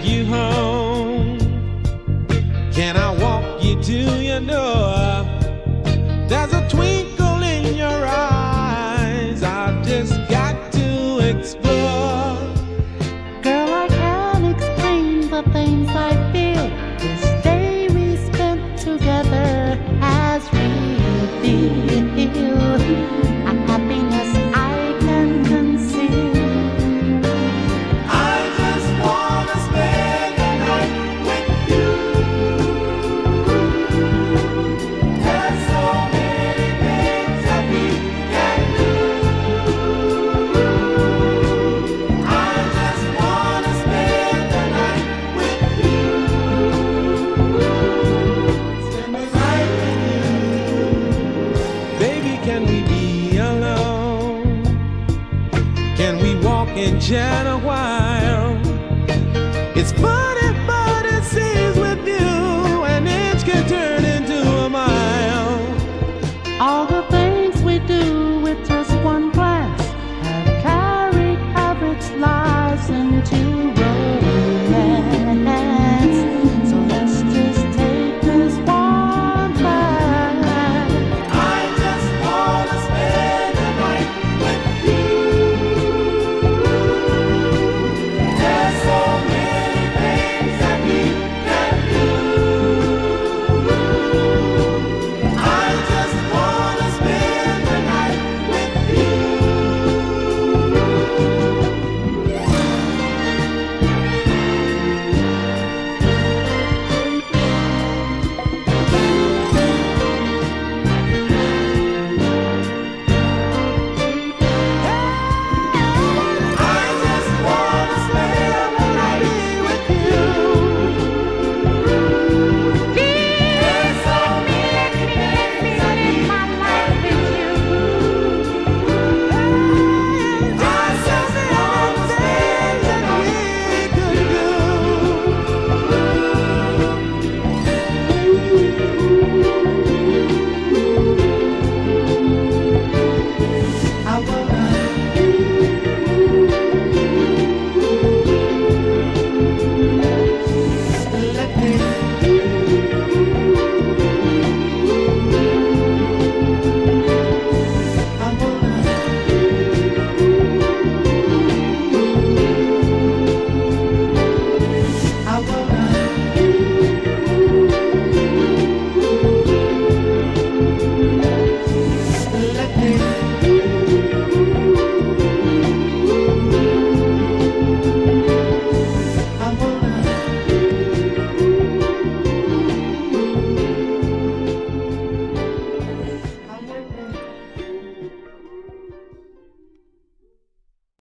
take you home? Can I walk you to your door? There's a twinkle in your eyes, I've just got to explore. Girl, I can't explain the things I feel. This day we spent together has revealed a happiness I can conceal. I just wanna spend the night with you. There's so many things that we can do. I just wanna spend the night with you. Spend the night with you. Baby, can we be alone? Can we walk in Channel Wild? It's fun.